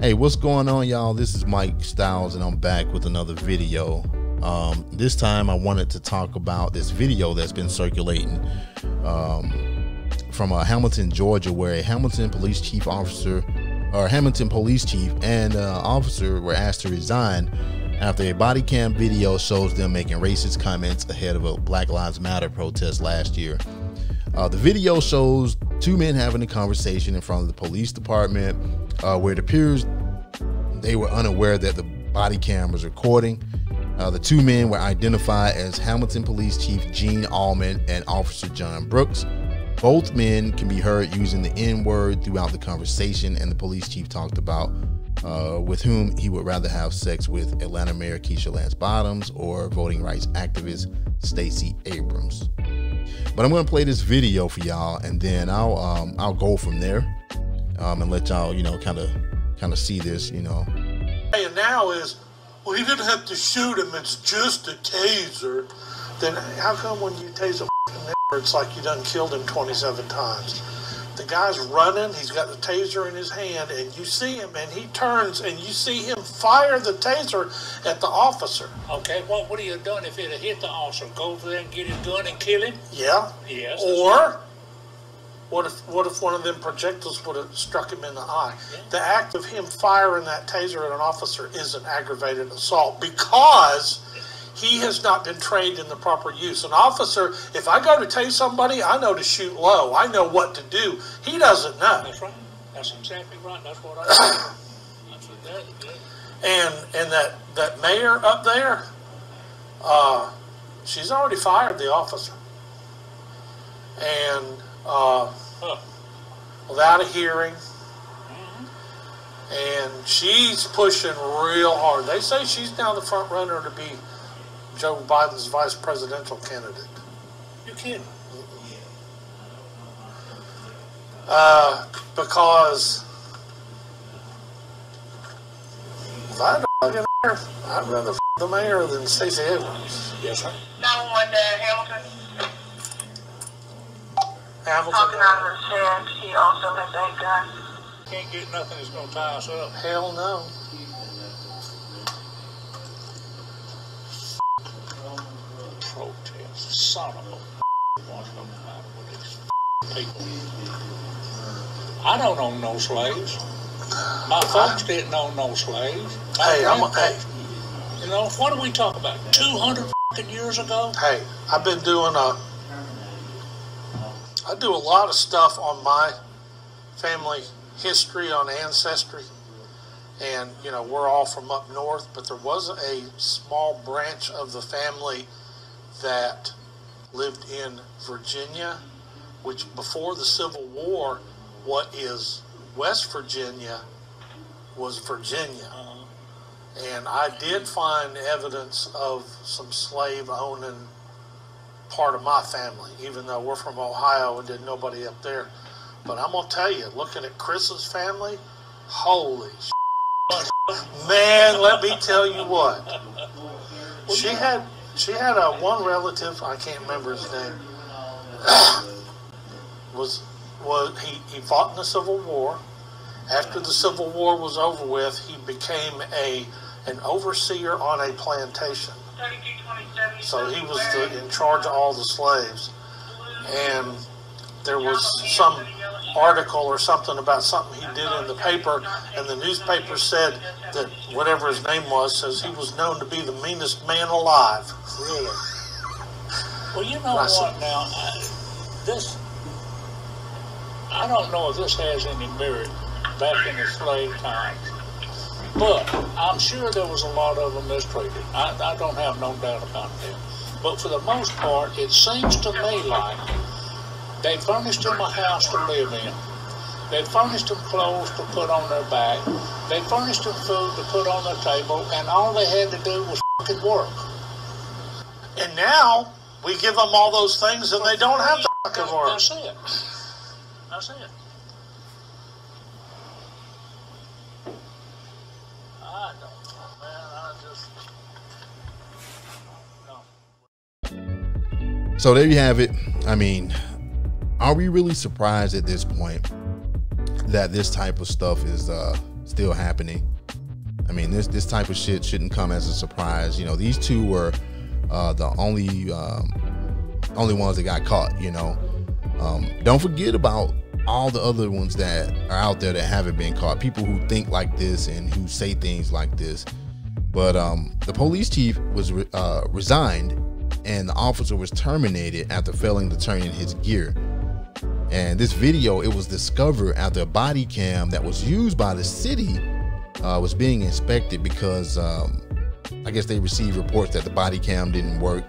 Hey, what's going on, y'all? This is Mike Styles, and I'm back with another video. This time I wanted to talk about this video that's been circulating from Hamilton, Georgia, where a Hamilton police chief and officer were asked to resign after a body cam video shows them making racist comments ahead of a Black Lives Matter protest last year. The video shows two men having a conversation in front of the police department, where it appears they were unaware that the body cam was recording. The two men were identified as Hamilton Police Chief Gene Allman and Officer John Brooks. Both men can be heard using the N-word throughout the conversation, and the police chief talked about with whom he would rather have sex with: Atlanta Mayor Keisha Lance Bottoms or voting rights activist Stacey Abrams. But I'm going to play this video for y'all, and then I'll go from there and let y'all, you know, kind of see this, you know. And now is, well, he didn't have to shoot him. It's just a taser. Then how come when you taser a, it's like you done killed him 27 times? The guy's running. He's got the taser in his hand, and you see him, and he turns, and you see him fire the taser at the officer. Okay, well, what would he have done if it had hit the officer? Go over there and get his gun and kill him? Yeah. Yes. Or what if one of them projectiles would have struck him in the eye? Yeah. The act of him firing that taser at an officer is an aggravated assault because he has not been trained in the proper use. An officer, if I go to tase somebody, I know to shoot low. I know what to do. He doesn't know. That's right. That's exactly right. That's what I do. And that mayor up there, she's already fired the officer. And without a hearing. And she's pushing real hard. They say she's now the front runner to be Joe Biden's vice presidential candidate. You kidding? Because if I don't get there, I'd rather the mayor than Stacey Abrams. Yes, sir. No one there, Hamilton. Hamilton. Herself, she also has a gun. Can't get nothing that's gonna tie us up. Hell no. Protest, son of a wants no matter with these people. I don't own no slaves. My folks didn't own no slaves. Hey, you know, what do we talk about? 200 years ago? Hey, I've been doing I do a lot of stuff on my family history on Ancestry. And, you know, we're all from up north, but there was a small branch of the family that lived in Virginia, which before the Civil War, what is West Virginia was Virginia. And I did find evidence of some slave-owning part of my family, even though we're from Ohio and did nobody up there. But I'm going to tell you, looking at Chris's family, holy shit. Man, let me tell you what. She had a one relative, I can't remember his name. He fought in the Civil War. After the Civil War was over with, he became an overseer on a plantation. So he was in charge of all the slaves. And there was some article or something about something he did in the paper, and the newspaper said that whatever his name was, says he was known to be the meanest man alive. Really? Well, you know what, now, I don't know if this has any merit back in the slave times, but I'm sure there was a lot of them mistreated. I don't have no doubt about that. But for the most part, it seems to me like they furnished them a house to live in. They furnished them clothes to put on their back. They furnished them food to put on their table, and all they had to do was fucking work. And now we give them all those things, and they don't have to fucking work. That's it. That's it. I don't know, man. I just don't know. So there you have it. I mean, are we really surprised at this point that this type of stuff is still happening. I mean, this type of shit shouldn't come as a surprise. You know, these two were the only ones that got caught, you know. Don't forget about all the other ones that are out there that haven't been caught, people who think like this and who say things like this. But the police chief was resigned, and the officer was terminated after failing to turn in his gear. And this video, it was discovered after a body cam that was used by the city was being inspected, because I guess they received reports that the body cam didn't work.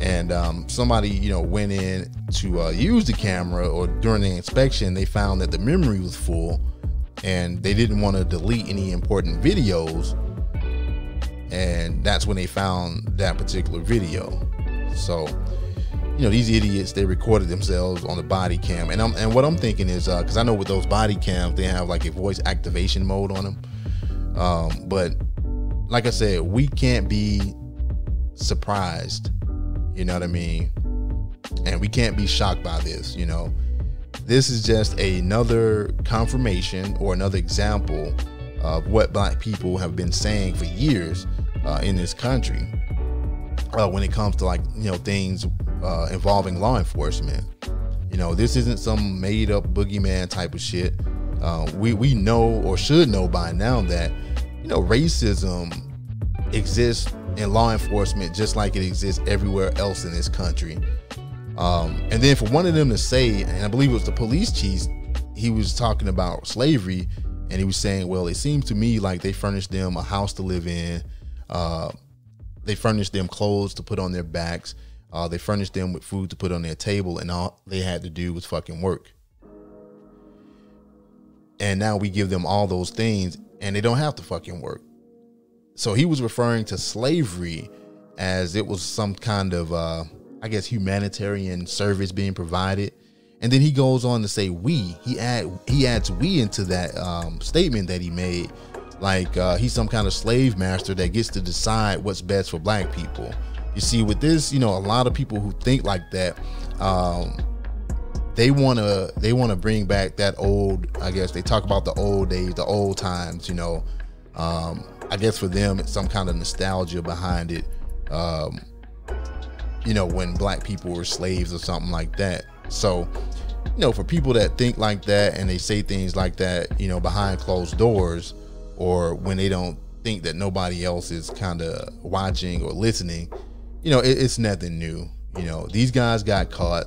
And somebody, you know, went in to use the camera, or during the inspection, they found that the memory was full and they didn't want to delete any important videos. And that's when they found that particular video. So, you know, these idiots, they recorded themselves on the body cam. And what I'm thinking is, because I know with those body cams, they have like a voice activation mode on them. But like I said, we can't be surprised. You know what I mean? And we can't be shocked by this, you know. This is just another confirmation or another example of what black people have been saying for years in this country when it comes to, like, you know, things involving law enforcement. You know, this isn't some made up boogeyman type of shit. We know, or should know by now, that, you know, racism exists in law enforcement just like it exists everywhere else in this country. And then for one of them to say, and I believe it was the police chief, he was talking about slavery, and he was saying, well, it seems to me like they furnished them a house to live in, they furnished them clothes to put on their backs, they furnished them with food to put on their table, and all they had to do was fucking work. And now we give them all those things and they don't have to fucking work. So he was referring to slavery as it was some kind of, I guess, humanitarian service being provided. And then he goes on to say we. He adds we into that statement that he made, like he's some kind of slave master that gets to decide what's best for black people. You see, with this, you know, a lot of people who think like that, they wanna bring back that old. I guess they talk about the old days, the old times, you know. I guess for them, it's some kind of nostalgia behind it. You know, when black people were slaves or something like that. So, you know, for people that think like that and they say things like that, you know, behind closed doors, or when they don't think that nobody else is kind of watching or listening, you know, it's nothing new. You know, these guys got caught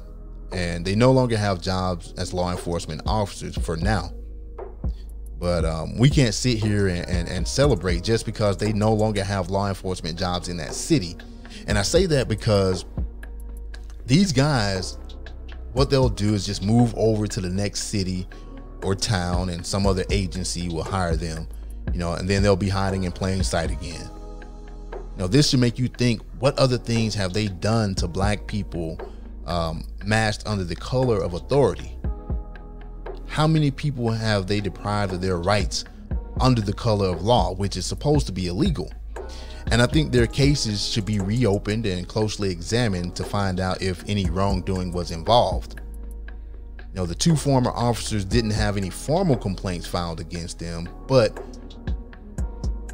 and they no longer have jobs as law enforcement officers for now. But we can't sit here and celebrate just because they no longer have law enforcement jobs in that city. And I say that because these guys, what they'll do is just move over to the next city or town, and some other agency will hire them, you know, and then they'll be hiding in plain sight again. Now, this should make you think, what other things have they done to black people masked under the color of authority? How many people have they deprived of their rights under the color of law, which is supposed to be illegal? And I think their cases should be reopened and closely examined to find out if any wrongdoing was involved. You know, the two former officers didn't have any formal complaints filed against them, but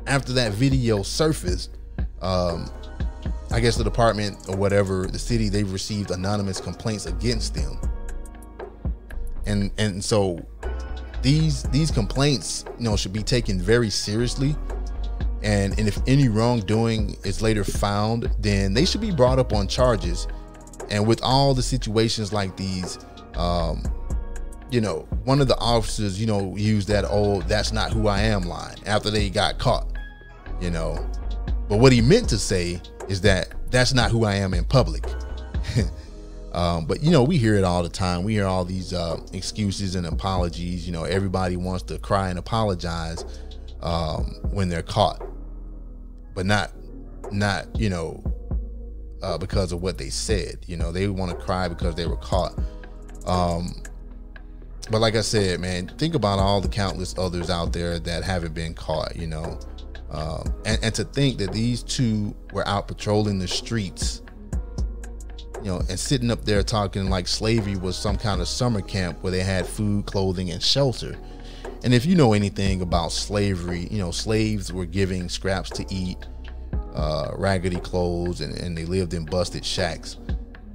after that video surfaced, I guess the department or whatever, the city, they've received anonymous complaints against them. And so these complaints, you know, should be taken very seriously. And if any wrongdoing is later found, then they should be brought up on charges. And with all the situations like these, you know, one of the officers, you know, used that old "that's not who I am" line after they got caught, you know. But what he meant to say is that that's not who I am in public. But, you know, we hear it all the time. We hear all these excuses and apologies. You know, everybody wants to cry and apologize when they're caught, but not, you know, because of what they said. You know, they want to cry because they were caught. But like I said, man, think about all the countless others out there that haven't been caught, you know. And to think that these two were out patrolling the streets, you know, and sitting up there talking like slavery was some kind of summer camp where they had food, clothing, and shelter. And if you know anything about slavery, you know, slaves were giving scraps to eat, raggedy clothes, and they lived in busted shacks.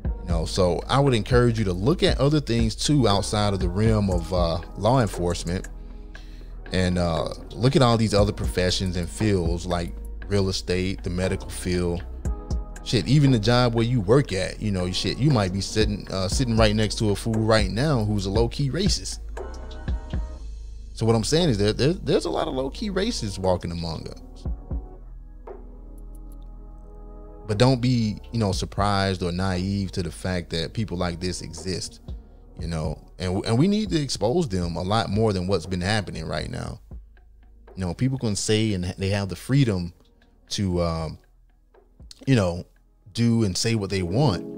You know, so I would encourage you to look at other things too outside of the realm of law enforcement, and look at all these other professions and fields like real estate, the medical field, shit, even the job where you work at. You know, shit, you might be sitting right next to a fool right now who's a low-key racist. So what I'm saying is that there's a lot of low-key racists walking among us. But don't be, you know, surprised or naive to the fact that people like this exist, you know, and we need to expose them a lot more than what's been happening right now. You know, people can say, and they have the freedom to, you know, do and say what they want,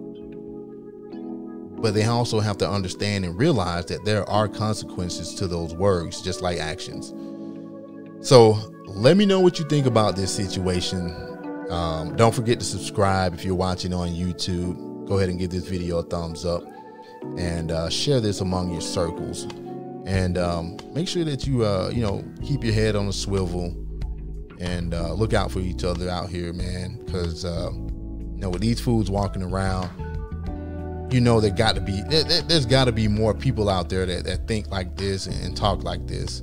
but they also have to understand and realize that there are consequences to those words, just like actions. So let me know what you think about this situation. Don't forget to subscribe. If you're watching on YouTube, go ahead and give this video a thumbs up, and share this among your circles, and make sure that you, you know, keep your head on a swivel, and look out for each other out here, man, because you know, with these fools walking around, you know, there's got to be more people out there that think like this and talk like this.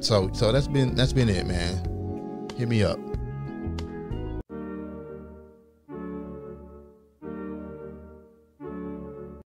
So that's been it, man. Hit me up.